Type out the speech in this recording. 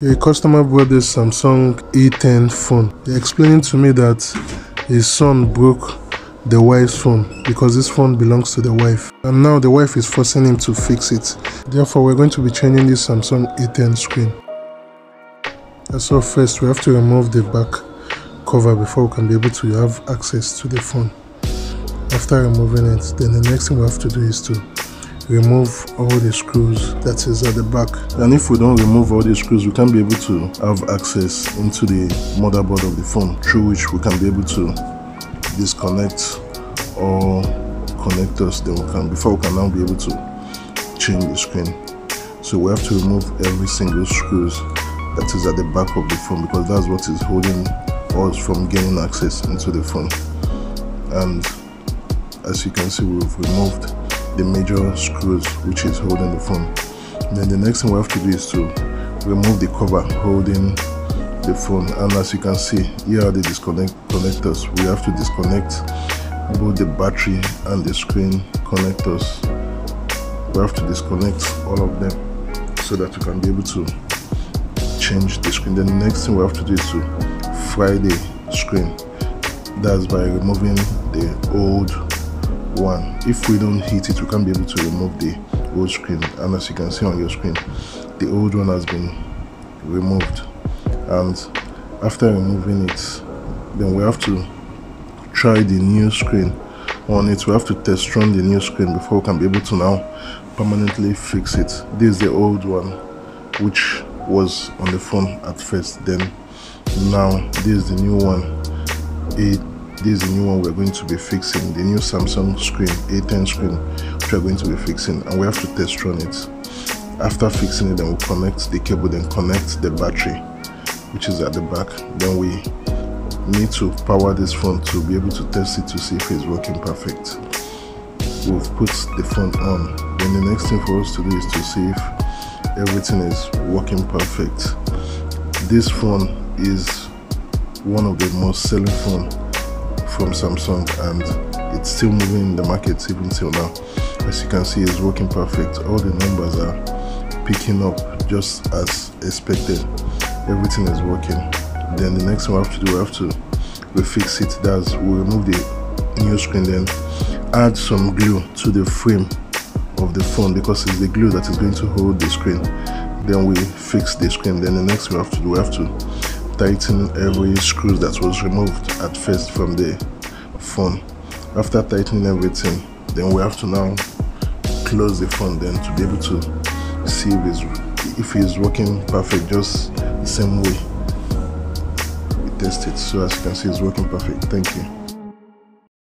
A customer bought this Samsung A10 phone. They explained to me that his son broke the wife's phone because this phone belongs to the wife, and now the wife is forcing him to fix it. Therefore, we're going to be changing this Samsung A10 screen. So first, we have to remove the back cover before we can be able to have access to the phone. After removing it, then the next thing we have to do is to remove all the screws that is at the back, and if we don't remove all the screws, we can't be able to have access into the motherboard of the phone, through which we can be able to disconnect all connectors. Then we can now be able to change the screen. So we have to remove every single screws that is at the back of the phone, because that's what is holding us from getting access into the phone. And as you can see, we've removed the major screws which is holding the phone. Then the next thing we have to do is to remove the cover holding the phone, and as you can see, here are the connectors. We have to disconnect both the battery and the screen connectors. We have to disconnect all of them so that we can be able to change the screen. Then the next thing we have to do is to fry the screen. That's by removing the old one. If we don't heat it, we can't be able to remove the old screen, and as you can see on your screen, the old one has been removed. And after removing it, then we have to try the new screen on it. We have to test run the new screen before we can be able to now permanently fix it. This is the old one which was on the phone at first, then now this is the new one. This is the new one we're going to be fixing, the new Samsung screen, A10 screen, which we're going to be fixing, and we have to test run it. After fixing it, then we'll connect the cable, then connect the battery, which is at the back. Then we need to power this phone to be able to test it to see if it's working perfect. We've put the phone on. Then the next thing for us to do is to see if everything is working perfect. This phone is one of the most selling phones from Samsung, and it's still moving in the market even till now. As you can see, it's working perfect. All the numbers are picking up just as expected. Everything is working. Then the next thing we have to do, we have to refix it. That's, we remove the new screen, then add some glue to the frame of the phone, because it's the glue that is going to hold the screen. Then we fix the screen. Then the next we have to do, we have to tighten every screw that was removed at first from the phone. After tightening everything, then we have to now close the phone, then to be able to see if it's working perfect, just the same way we test it. So as you can see, it's working perfect. Thank you.